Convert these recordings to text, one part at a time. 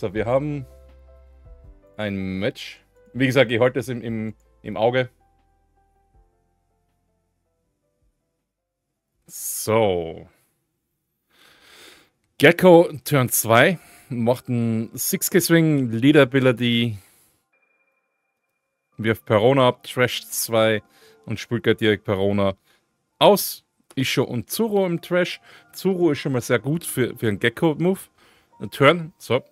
So, wir haben ein Match. Wie gesagt, ich halte es im Auge. So. Gecko Turn 2 macht einen 6K Swing, Leader Ability, wirft Perona ab, Trash 2 und spielt gleich direkt Perona aus. Issho und Zuru im Trash. Zuru ist schon mal sehr gut für einen Gecko-Move. Turn, so.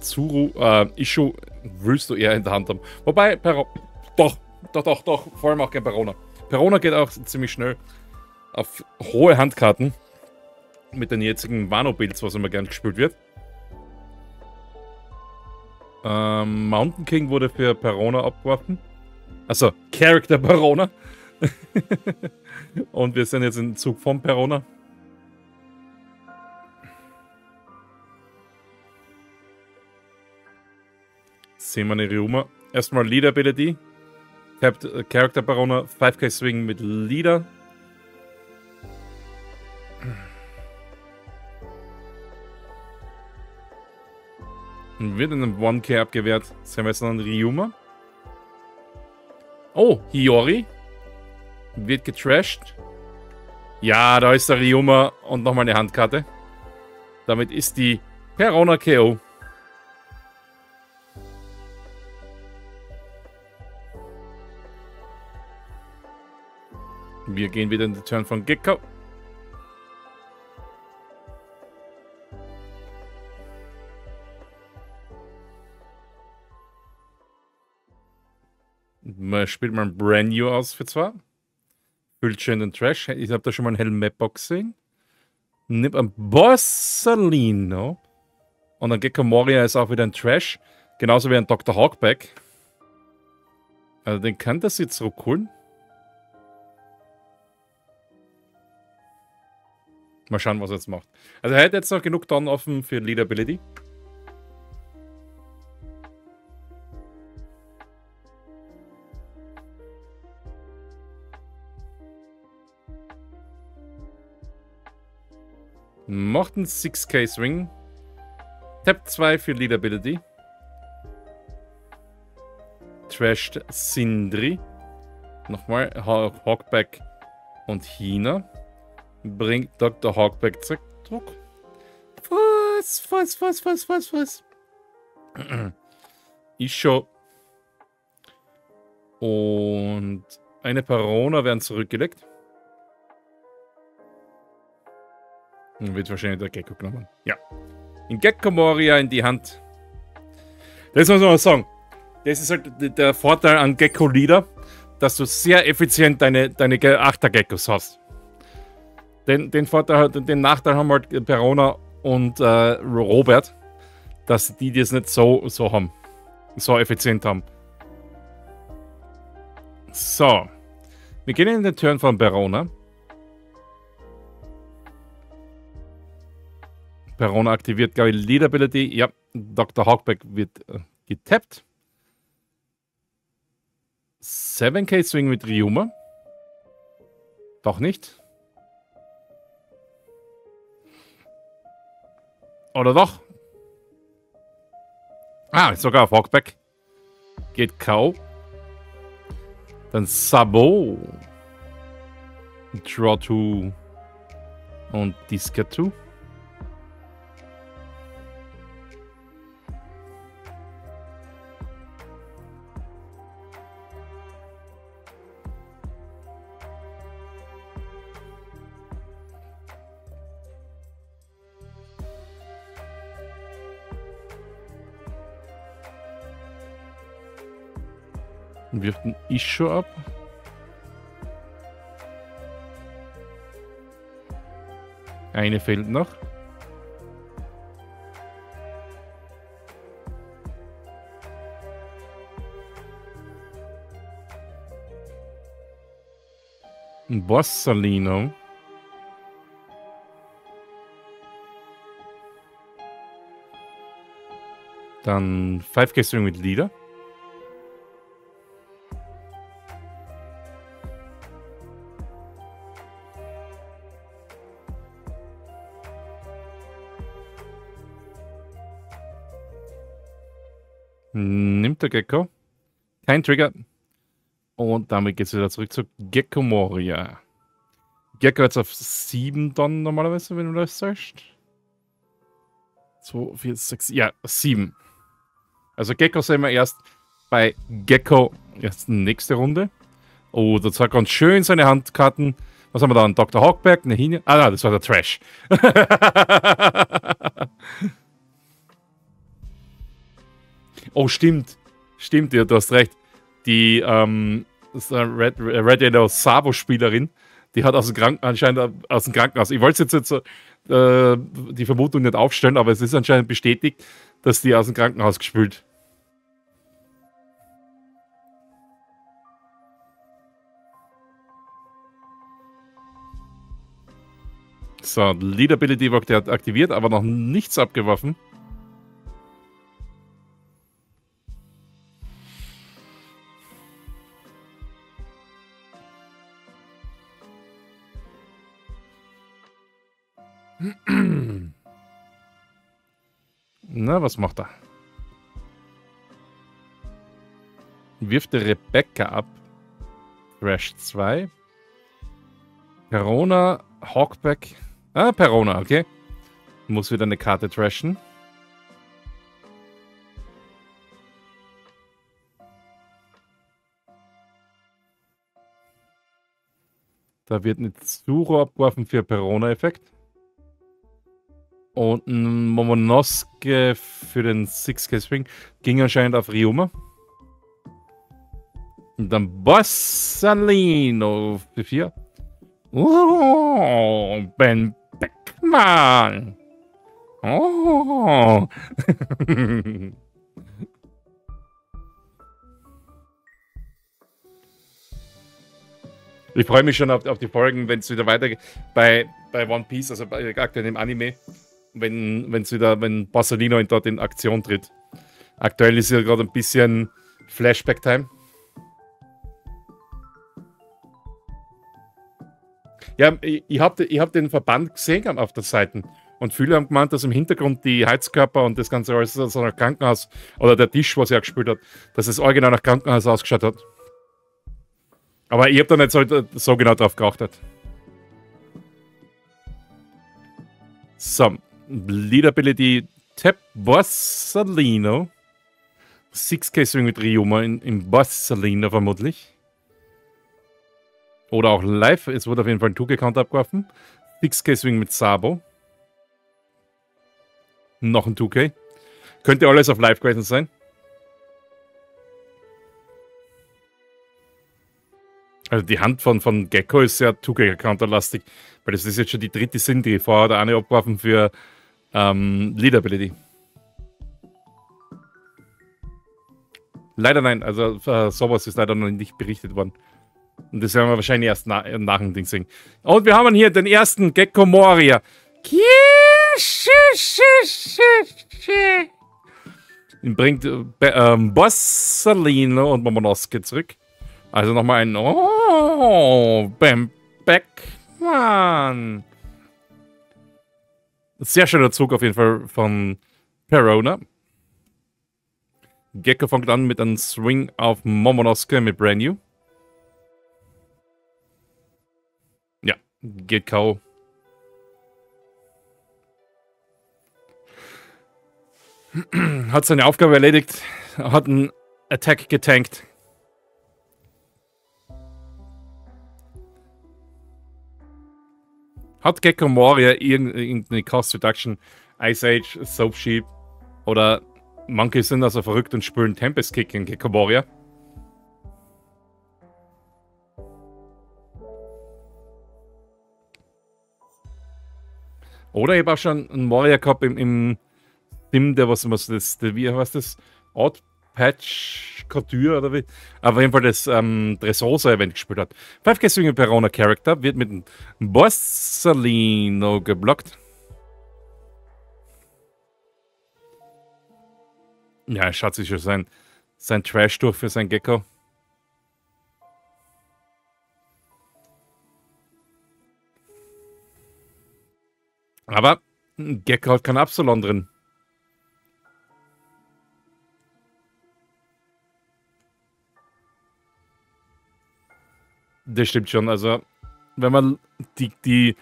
Zuru, Issho willst du eher in der Hand haben. Wobei, doch, vor allem auch gerne Perona. Perona geht auch ziemlich schnell auf hohe Handkarten mit den jetzigen Wano-Builds, was immer gern gespielt wird. Mountain King wurde für Perona abgeworfen. Also, Character Perona. Und wir sind jetzt im Zug von Perona. Sehen wir eine Ryuma. Erstmal Leader Ability. Character Perona, 5K Swing mit Leader. Und wird in einem 1K abgewehrt. Sehen wir jetzt noch einen Ryuma. Oh, Hiyori. Wird getrashed. Ja, da ist der Ryuma und nochmal eine Handkarte. Damit ist die Perona KO. Wir gehen wieder in den Turn von Gecko. Man spielt mal ein Brand New aus für 2. Füllt schön den Trash. Ich habe da schon mal einen Helmeppo gesehen. Nimmt ein Borsalino. Und ein Gecko Moria ist auch wieder ein Trash. Genauso wie ein Dr. Hogback. Also den kann das jetzt so cool. Mal schauen, was er jetzt macht. Also er hat jetzt noch genug Don offen für Leader Ability. Macht einen 6K Swing. Tap 2 für Leader Ability. Trashed Sindri. Nochmal Hogback und Hina. Bringt Dr. Hogback zurück. Was? Issho. Und eine Perona werden zurückgelegt. Wird wahrscheinlich der Gecko genommen. Ja. In Gecko Moria in die Hand. Das muss man mal sagen. Das ist halt der Vorteil an Gecko Leader, dass du sehr effizient deine Achter-Geckos hast. Den Nachteil haben halt Perona und Robert, dass die das nicht so haben. So effizient haben. So. Wir gehen in den Turn von Perona. Perona aktiviert, glaube ich, Leader Ability. Ja, Dr. Hogback wird getappt. 7K Swing mit Ryuma. Doch nicht. Oder doch? Ah, sogar auf Hogback. Geht K.O. Dann Sabo. Draw 2. Und Discard 2. Wirft ein Issho ab. Eine fehlt noch. Ein Borsalino. Dann 5K Swing mit Leader. Nimmt der Gecko. Kein Trigger. Und damit geht es wieder zurück zu Gecko Moria. Gecko jetzt auf 7 dann normalerweise, wenn du das sagst. 2, 4, 6, ja, 7. Also Gecko sehen wir erst bei Gecko erst nächste Runde. Oh, das war ganz schön seine Handkarten. Was haben wir da? Ein Dr. Hogback, eine Hina. Ah, nein, das war der Trash. Oh, stimmt. Stimmt, ja, du hast recht. Die Red Yellow Sabo-Spielerin, die hat anscheinend aus dem Krankenhaus. Ich wollte jetzt die Vermutung nicht aufstellen, aber es ist anscheinend bestätigt, dass die aus dem Krankenhaus gespült. So, Lead Ability war aktiviert, aber noch nichts abgeworfen. Na, was macht er? Wirft der Rebecca ab. Crash 2. Perona, Hogback. Ah, Perona, okay. Muss wieder eine Karte trashen. Da wird eine Zuru abgeworfen für Perona-Effekt. Und ein Momonosuke für den 6K-Swing ging anscheinend auf Ryuma. Und dann Borsalino für 4. Oh, Ben Beckman. Oh. Ich freue mich schon auf die Folgen, wenn es wieder weitergeht bei One Piece, also bei aktuell im Anime. Wenn Borsalino dort in Aktion tritt. Aktuell ist ja gerade ein bisschen Flashback-Time. Ja, ich hab den Verband gesehen auf der Seite. Und viele haben gemeint, dass im Hintergrund die Heizkörper und das ganze alles so nach Krankenhaus, oder der Tisch, was er gespielt hat, dass es original nach Krankenhaus ausgeschaut hat. Aber ich habe da nicht so genau drauf geachtet. So. Lead Ability Tap Borsalino. 6K Swing mit Ryuma in Borsalino vermutlich. Oder auch live. Es wurde auf jeden Fall ein 2K-Counter abgeworfen. 6K Swing mit Sabo. Noch ein 2K. Könnte alles auf live gewesen sein. Also die Hand von Gecko ist sehr 2K-Counter-lastig. Weil das ist jetzt schon die dritte Sindri. Vorher hat er eine abgeworfen für Lead Ability. Leider nein, also sowas ist leider noch nicht berichtet worden. Und das werden wir wahrscheinlich erst nach dem Ding singen. Und wir haben hier den ersten Gecko Moria. Den bringt Borsalino und Momonosuke zurück. Also nochmal ein Oh, Ben Beckman. Sehr schöner Zug auf jeden Fall von Perona. Gecko fängt an mit einem Swing auf Momonosuke mit Brand New. Ja, Gecko. Hat seine Aufgabe erledigt, hat einen Attack getankt. Hat Gecko Moria irgendeine Cost Reduction, Ice Age, Soap Sheep oder manche sind also verrückt und spülen Tempest Kick in Gecko Moria? Oder ich habe auch schon einen Moria gehabt im Sim, der wie heißt das? Odd Patch Couture oder wie? Aber auf jeden Fall das Dressosa-Event gespielt hat. 5K Swing Perona Character wird mit einem Borsalino geblockt. Ja, er schaut sich schon sein Trash durch für sein Gecko. Aber Gecko hat kein Absalon drin. Das stimmt schon. Also, wenn man die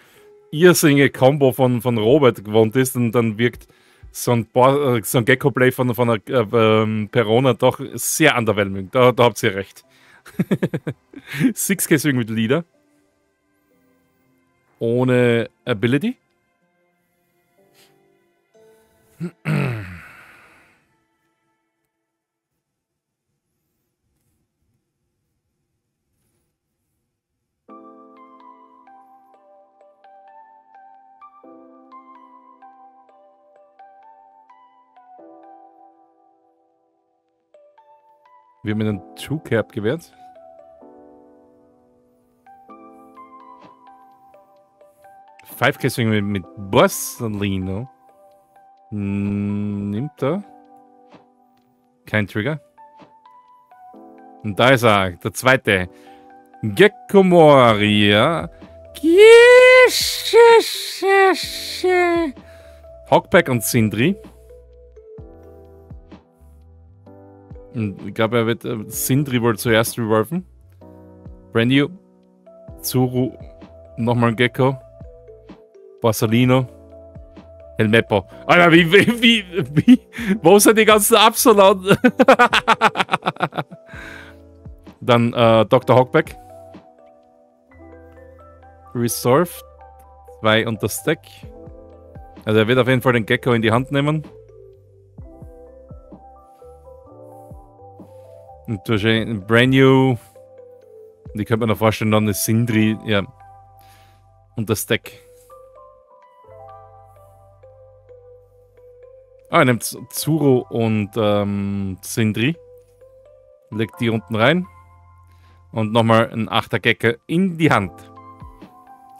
irrsinnige Combo von Robert gewohnt ist, dann wirkt so ein Gecko-Play von Perona doch sehr underwhelming. Da habt ihr recht. 6K Swing mit Leader. Ohne Ability. Wir haben einen 2K abgewehrt. Five-K-Swing mit Borsalino. Nimmt er. Kein Trigger. Und da ist er, der zweite. Gecko Moria. Hogback und Sindri. Und ich glaube, er wird Sindri wohl zuerst rewerfen. Brand New. Zuru. Nochmal ein Gecko. Borsalino. Helmeppo. Alter, wo sind die ganzen Absalon? Dann Dr. Hogback. Resolve. 2 unter Stack. Also er wird auf jeden Fall den Gecko in die Hand nehmen. Und wahrscheinlich Brand New. Die könnte man noch vorstellen, dann ist Sindri. Ja. Unter Stack. Ah, er nimmt Zuru und Sindri. Legt die unten rein. Und nochmal ein 8er Gecko in die Hand.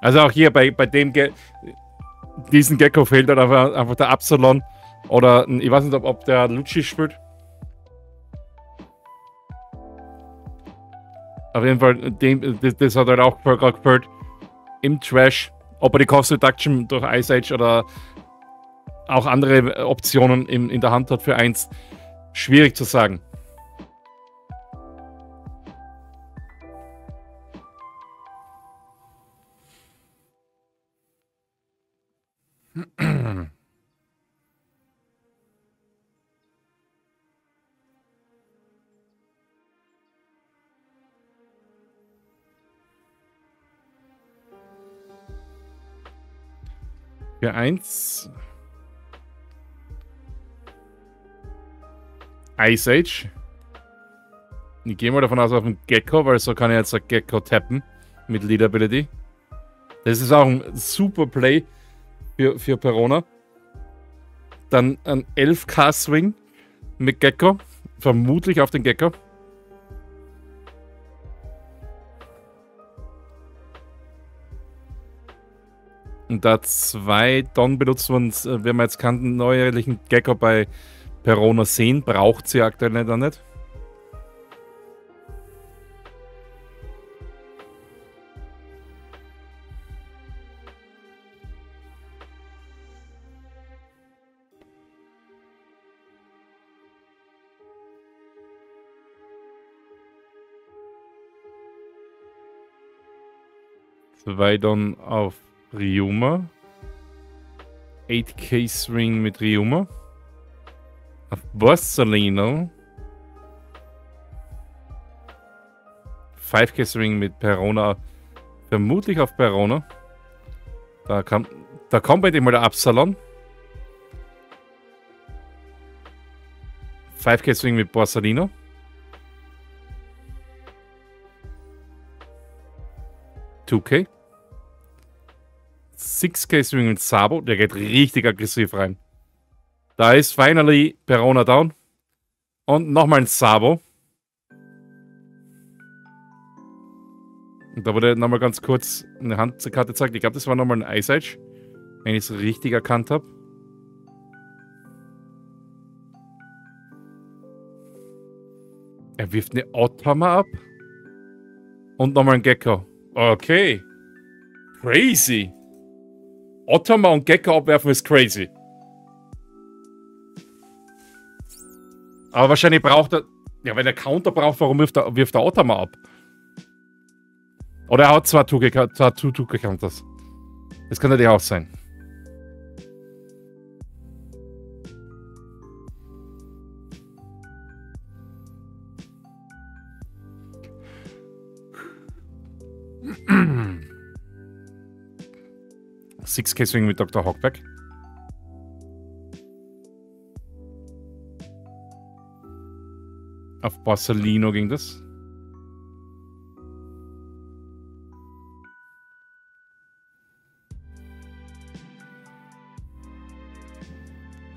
Also auch hier bei dem diesen Gecko fehlt halt einfach der Absalon. Oder ich weiß nicht, ob der Lucci spielt. Auf jeden Fall, das hat er halt auch gehört. Im Trash. Ob er die Cost Reduction durch Ice Age oder auch andere Optionen in der Hand hat für 1. Schwierig zu sagen. Für 1. Ice Age. Ich gehe mal davon aus auf den Gecko, weil so kann ich jetzt ein Gecko tappen mit Lead Ability. Das ist auch ein super Play für Perona. Dann ein 11K Swing mit Gecko, vermutlich auf den Gecko. Und da 2 Don benutzt man, wenn man jetzt keinen neuerlichen Gecko bei Perona sehen, braucht sie aktuell leider nicht. Zwei dann auf Ryuma. 8K Swing mit Ryuma. Auf Borsalino. 5K Swing mit Perona. Vermutlich auf Perona. Da kommt bei dem mal der Absalon. 5K Swing mit Borsalino. Okay. 6K Swing mit Sabo, der geht richtig aggressiv rein. Da ist finally Perona down. Und nochmal ein Sabo. Und da wurde nochmal ganz kurz eine Handkarte gezeigt. Ich glaube, das war nochmal ein Ice Age, wenn ich es richtig erkannt habe. Er wirft eine Otama ab. Und nochmal ein Gecko. Okay. Crazy. Otama und Gecko abwerfen ist crazy. Aber wahrscheinlich braucht er... Ja, wenn er Counter braucht, warum wirft er Otama ab? Oder er hat zwar Two-Gekantes. Das könnte der auch sein. Six-K-Swing mit Dr. Hogback. Auf Borsalino ging das.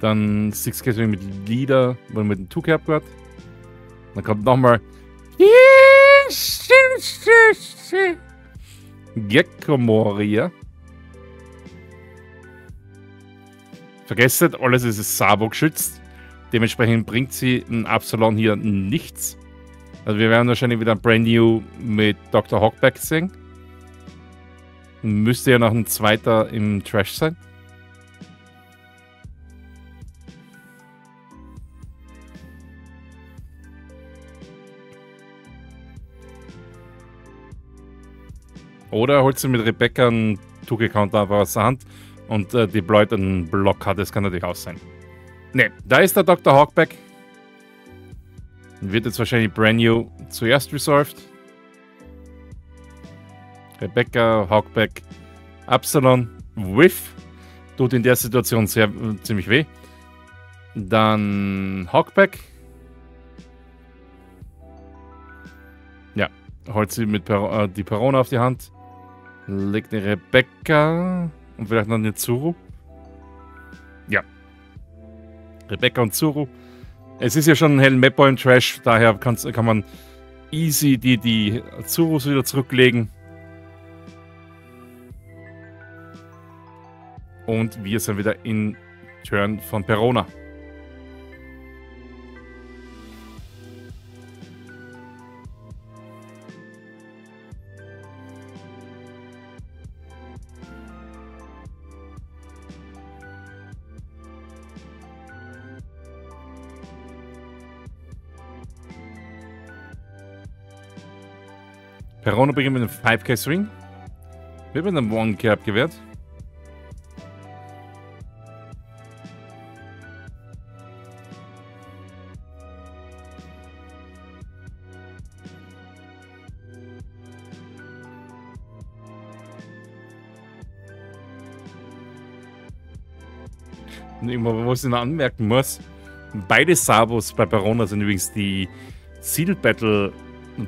Dann 6K mit Leader, weil mit dem 2K abgehört. Dann kommt nochmal Gecko Moria. Vergesst nicht, alles ist Sabo geschützt. Dementsprechend bringt sie ein Absalon hier nichts. Also wir werden wahrscheinlich wieder ein Brand New mit Dr. Hogback sehen. Müsste ja noch ein zweiter im Trash sein. Oder holt sie mit Rebecca einen Two-Counter einfach aus der Hand und deployt einen Blocker. Das kann natürlich auch sein. Ne, da ist der Dr. Hogback. Wird jetzt wahrscheinlich Brand New zuerst resolved. Rebecca, Hogback, Absalon, Whiff. Tut in der Situation sehr ziemlich weh. Dann Hogback. Ja, holt sie mit die Perona auf die Hand. Legt eine Rebecca und vielleicht noch eine Zuru. Ja. Rebecca und Zuru. Es ist ja schon ein Helmeppo im Trash, daher kann man easy die Zurus wieder zurücklegen. Und wir sind wieder in Turn von Perona. Perona beginnt mit einem 5K Swing. Wird mit einem 1K abgewehrt. Und irgendwo, wo ich noch anmerken muss, beide Sabos bei Perona sind übrigens die Seal Battle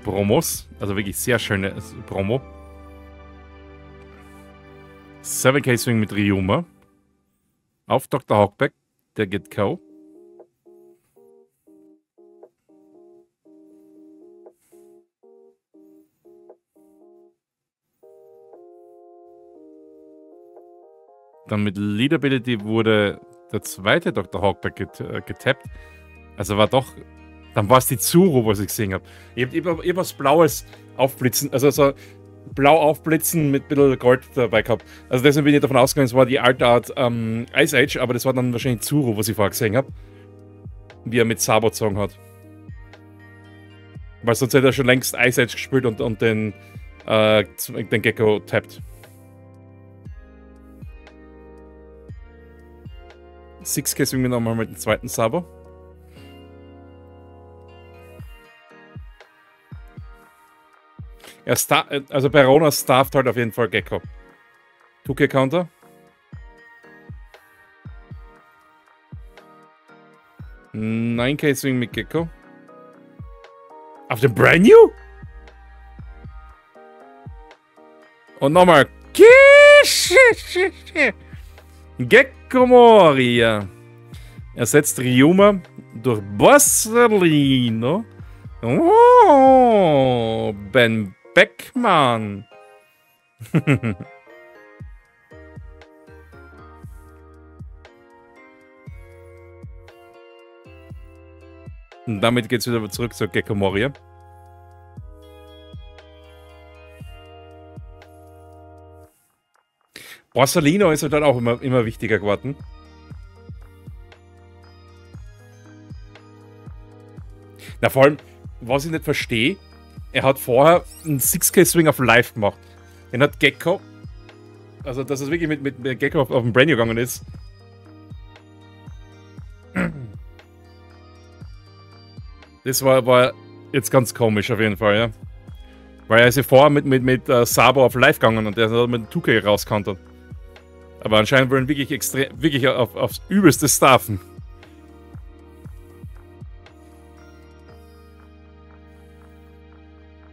Promos, also wirklich sehr schöne Promo. 7K Swing mit Ryuma. Auf Dr. Hogback, der geht K.O. Dann mit Leadability wurde der zweite Dr. Hogback getappt. Also war doch. Dann war es die Zuru, was ich gesehen habe. Ich hab was Blaues aufblitzen, also so blau aufblitzen mit ein bisschen Gold dabei gehabt. Also deswegen bin ich davon ausgegangen, es war die alte Art Ice Age, aber das war dann wahrscheinlich Zuru, was ich vorher gesehen habe. Wie er mit Sabo gezogen hat. Weil sonst hätte er schon längst Ice Age gespielt und den Gecko tappt. 6K swingen wir nochmal mit dem zweiten Sabo. Also Perona starft halt auf jeden Fall Gecko. 2K Counter. Nein, 9K Swing mit Gecko. Auf dem Brand New? Und nochmal. Gecko Moria. Ersetzt Ryuma durch Borsalino. Oh, Ben Beckman. Und damit geht's wieder zurück zur Gecko Moria. Borsalino ist halt dann auch immer wichtiger geworden. Na, vor allem, was ich nicht verstehe, Er hat vorher einen 6K Swing of Life gemacht. Den hat Gecko, also dass es wirklich mit Gecko auf den Brand New gegangen ist. Das war jetzt ganz komisch auf jeden Fall, ja. Weil er ist ja vorher mit Sabo auf Live gegangen und der hat mit 2K rauskantert. Aber anscheinend wollen wirklich extrem, wirklich aufs Übelste staffen.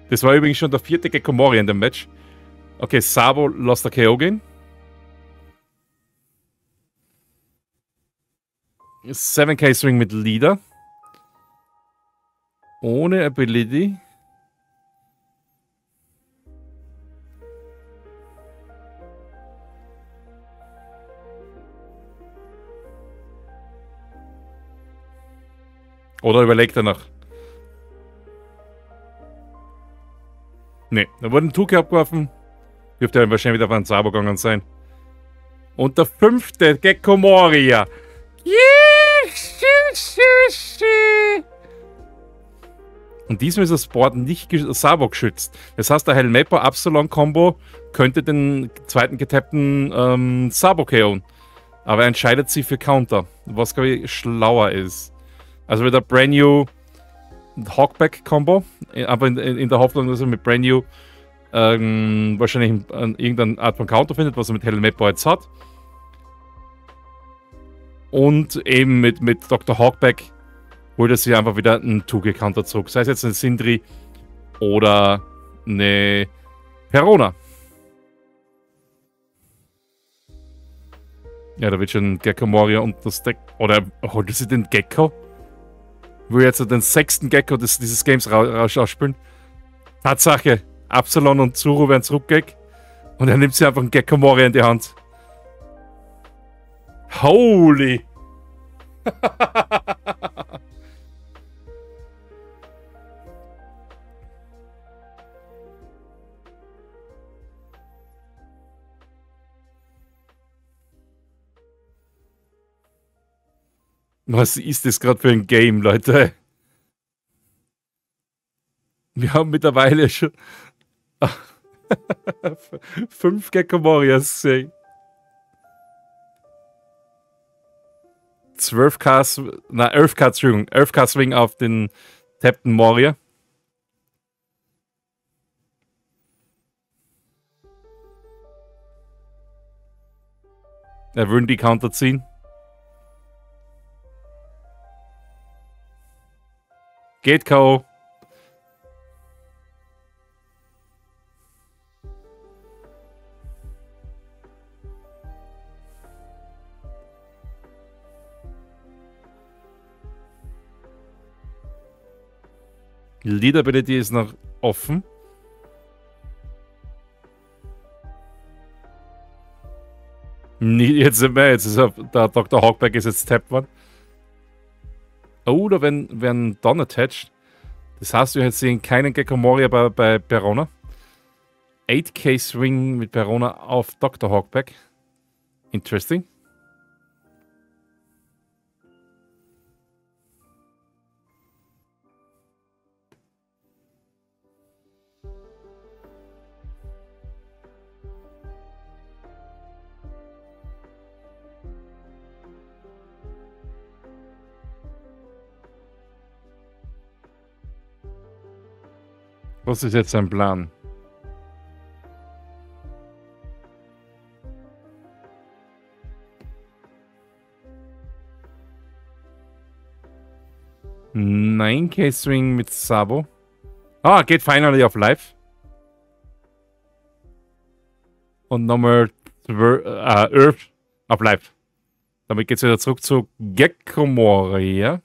Das war übrigens schon der 4. Gecko Moria in dem Match. Okay, Sabo lässt der KO gehen. 7K Swing mit Leader. Ohne Ability. Oder überlegt er noch? Ne, da wurde ein 2K abgeworfen. Dürfte er wahrscheinlich wieder auf einen Sabo gegangen sein. Und der 5. Gecko Moria. Und diesmal ist das Board nicht Sabo geschützt. Das heißt, der Helmeppo Absalon Combo könnte den zweiten getappten Sabo KO'en. Aber er entscheidet sich für Counter, was glaube ich schlauer ist. Also wieder Brand New Hogback Combo, aber in der Hoffnung, dass er mit Brand New wahrscheinlich irgendeine Art von Counter findet, was er mit Helmeppo jetzt hat. Und eben mit Dr. Hogback holt er sich einfach wieder einen 2G-Counter zurück. Sei es jetzt ein Sindri oder eine Perona. Ja, da wird schon Gecko Moria und das Deck. Oder holt er sich den Gecko? Will jetzt den 6. Gecko dieses Games rausspielen. Tatsache, Absalon und Zuru werden zurückgeckt. Und er nimmt sich einfach einen Gecko Moria in die Hand. Holy! Was ist das gerade für ein Game, Leute? Wir haben mittlerweile schon 5 Gecko Morias gesehen. 11K Swing auf den Captain Moria. Er würde die Counter ziehen. Geht K.O. Leader Ability ist noch offen. Jetzt sind wir, jetzt ist er, der Dr. Hogback ist jetzt tapped worden. Oder wenn Don attached. Das heißt, wir sehen keinen Gecko Moria bei Perona. 8K Swing mit Perona auf Dr. Hogback. Interesting. Was ist jetzt sein Plan? Nein, 9K Swing mit Sabo. Ah, geht finally auf Live. Und nochmal Earth auf Live. Damit geht's wieder zurück zu Gecko Moria.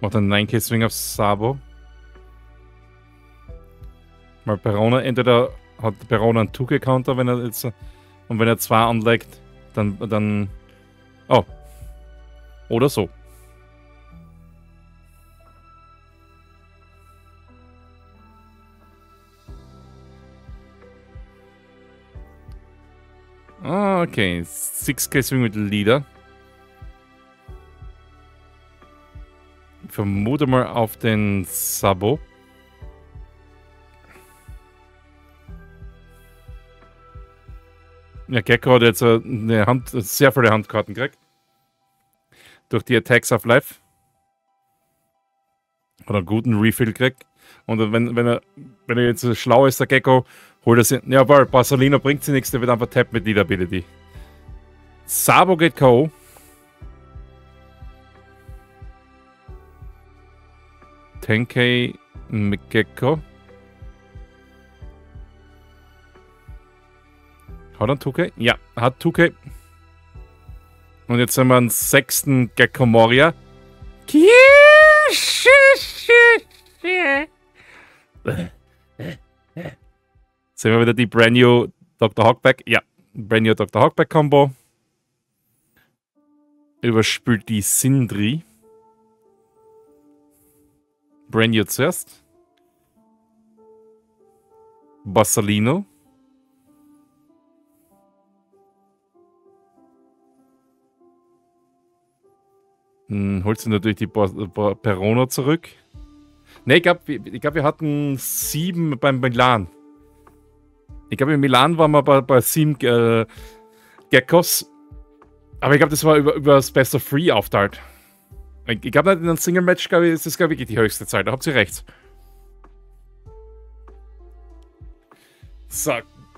Macht einen 9K Swing auf Sabo. mal Perona, entweder hat Perona einen 2G-Counter, wenn er jetzt, und wenn er 2 anlegt, dann oh. Oder so. Ah, okay. 6K Swing mit Leader. Ich vermute mal auf den Sabo. Ja, Gecko hat jetzt eine Hand, sehr viele Handkarten gekriegt. Durch die Attacks of Life. Hat einen guten Refill gekriegt. Und wenn er jetzt schlau ist, der Gecko, holt er sie. Jawohl, Borsalino bringt sie nichts, der wird einfach tappt mit Leader Ability. Sabo geht K.O. Tenkei mit Gecko. Hat er 2K? Ja, hat 2K. Und jetzt haben wir einen 6. Gecko Moria. Sehen wir wieder die Brand New Dr. Hogback. Ja, Brand New Dr. Hogback Combo. Überspült die Sindri. Brand New zuerst. Borsalino. Holt sie natürlich die Perona zurück. Ne, ich glaub, wir hatten 7 beim Milan. Ich glaube, in Milan waren wir bei 7 Geckos. Aber ich glaube, das war über das Best of 3 aufteilt. Ich glaube, in einem Single-Match ist das, glaube ich, die höchste Zeit. Da habt ihr recht. So,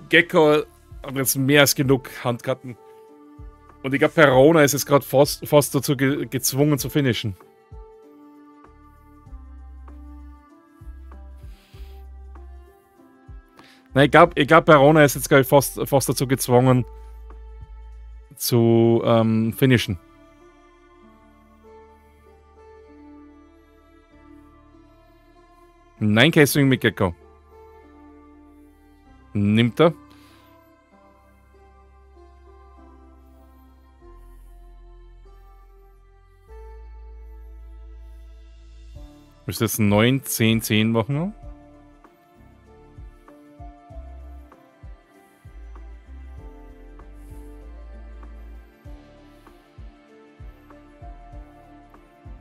Gecko hat jetzt mehr als genug Handkarten. Und ich glaube, Perona ist jetzt gerade fast dazu gezwungen zu finishen. Nein, ich glaub, Perona ist jetzt gerade fast dazu gezwungen zu finishen. Nein, kein Swing mit Gecko. Nimmt er. Müsste jetzt 9, 10, 10 machen.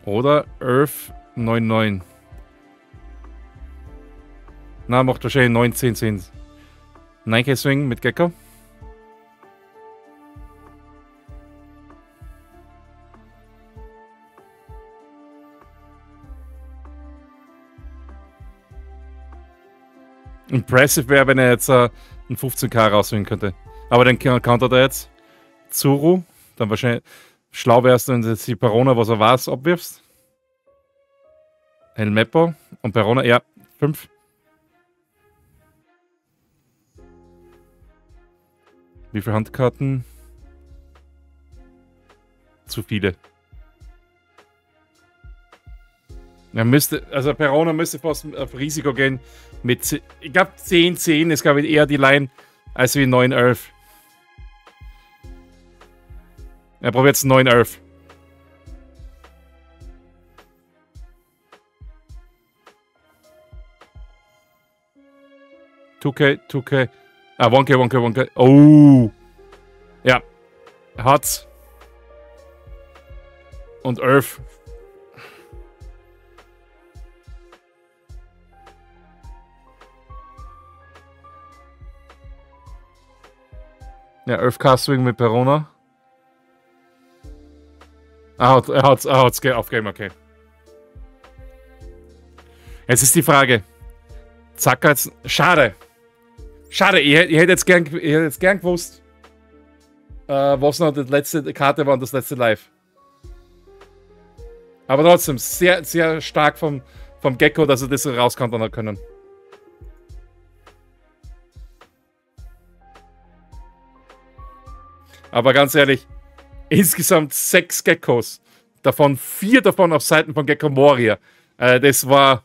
Oder Earth 9, 9. Na, macht wahrscheinlich 9, 10, 10. 9K Swing mit Gecko. Impressive wäre, wenn er jetzt einen 15K rausholen könnte. Aber dann countert er jetzt Zuru. Dann wahrscheinlich schlau wärst, wenn du jetzt die Perona, was er war, abwirfst. Helmeppo und Perona, ja, 5. Wie viele Handkarten? Zu viele. Er müsste, also Perona müsste fast auf Risiko gehen mit, ich glaube 10-10 ist, glaube ich, eher die Line als wie 9-11. Er braucht jetzt 9-11. Tuke. Ah, 1K. Oh. Ja. Hat's. Und 11. Ja, 11K Swing mit Perona. Ah, er hat's aufgegeben, okay. Jetzt ist die Frage. Zack, jetzt. Schade. Schade, ich hätte jetzt gern gewusst, was noch die letzte Karte war und das letzte Live. Aber trotzdem, sehr, sehr stark vom Gecko, dass er das rauskontern hat können. Aber ganz ehrlich, insgesamt 6 Geckos, davon 4 auf Seiten von Gecko Moria. Das war,